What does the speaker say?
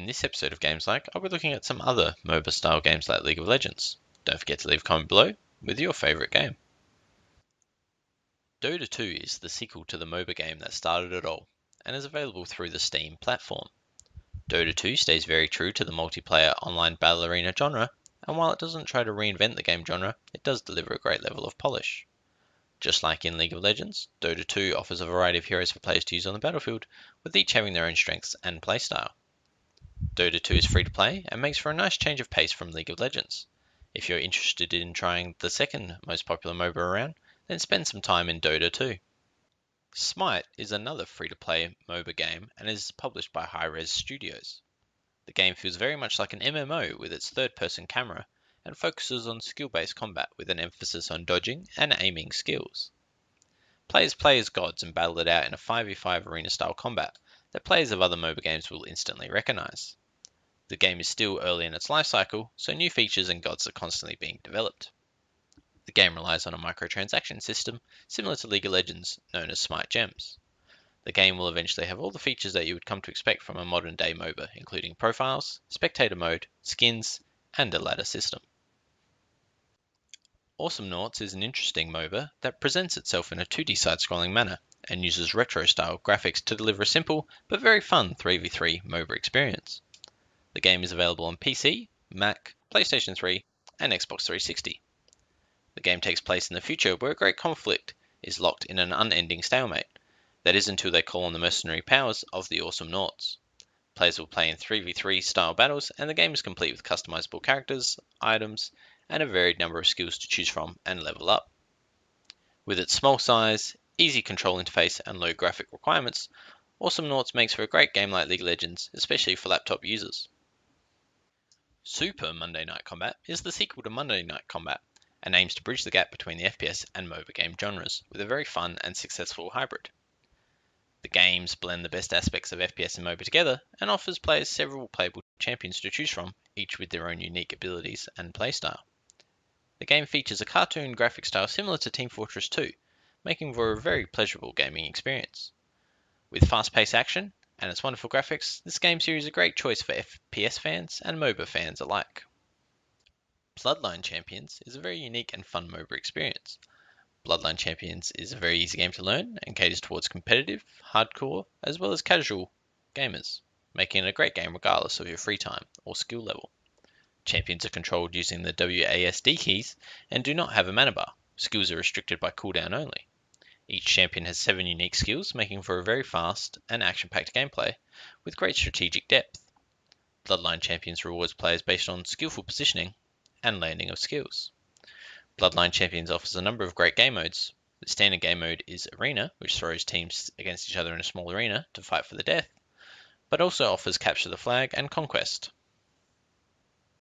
In this episode of Games Like, I'll be looking at some other MOBA style games like League of Legends. Don't forget to leave a comment below with your favourite game. Dota 2 is the sequel to the MOBA game that started it all, and is available through the Steam platform. Dota 2 stays very true to the multiplayer online battle arena genre, and while it doesn't try to reinvent the game genre, it does deliver a great level of polish. Just like in League of Legends, Dota 2 offers a variety of heroes for players to use on the battlefield, with each having their own strengths and playstyle. Dota 2 is free to play and makes for a nice change of pace from League of Legends. If you're interested in trying the second most popular MOBA around, then spend some time in Dota 2. Smite is another free-to-play MOBA game and is published by Hi-Rez Studios. The game feels very much like an MMO with its third-person camera and focuses on skill-based combat with an emphasis on dodging and aiming skills. Players play as gods and battle it out in a 5v5 arena-style combat that players of other MOBA games will instantly recognise. The game is still early in its life cycle, so new features and gods are constantly being developed. The game relies on a microtransaction system similar to League of Legends, known as Smite Gems. The game will eventually have all the features that you would come to expect from a modern day MOBA, including profiles, spectator mode, skins, and a ladder system. Awesomenauts is an interesting MOBA that presents itself in a 2D side-scrolling manner, and uses retro-style graphics to deliver a simple but very fun 3v3 MOBA experience. The game is available on PC, Mac, PlayStation 3, and Xbox 360. The game takes place in the future where a great conflict is locked in an unending stalemate, that is until they call on the mercenary powers of the Awesomenauts. Players will play in 3v3 style battles, and the game is complete with customizable characters, items, and a varied number of skills to choose from and level up. With its small size, easy control interface and low graphic requirements, Awesomenauts makes for a great game like League of Legends, especially for laptop users. Super Monday Night Combat is the sequel to Monday Night Combat, and aims to bridge the gap between the FPS and MOBA game genres with a very fun and successful hybrid. The games blend the best aspects of FPS and MOBA together, and offers players several playable champions to choose from, each with their own unique abilities and playstyle. The game features a cartoon graphic style similar to Team Fortress 2, making for a very pleasurable gaming experience. With fast-paced action and its wonderful graphics, this game series is a great choice for FPS fans and MOBA fans alike. Bloodline Champions is a very unique and fun MOBA experience. Bloodline Champions is a very easy game to learn and caters towards competitive, hardcore, as well as casual gamers, making it a great game regardless of your free time or skill level. Champions are controlled using the WASD keys and do not have a mana bar. Skills are restricted by cooldown only. Each champion has 7 unique skills, making for a very fast and action-packed gameplay with great strategic depth. Bloodline Champions rewards players based on skillful positioning and landing of skills. Bloodline Champions offers a number of great game modes. The standard game mode is Arena, which throws teams against each other in a small arena to fight for the death, but also offers Capture the Flag and Conquest.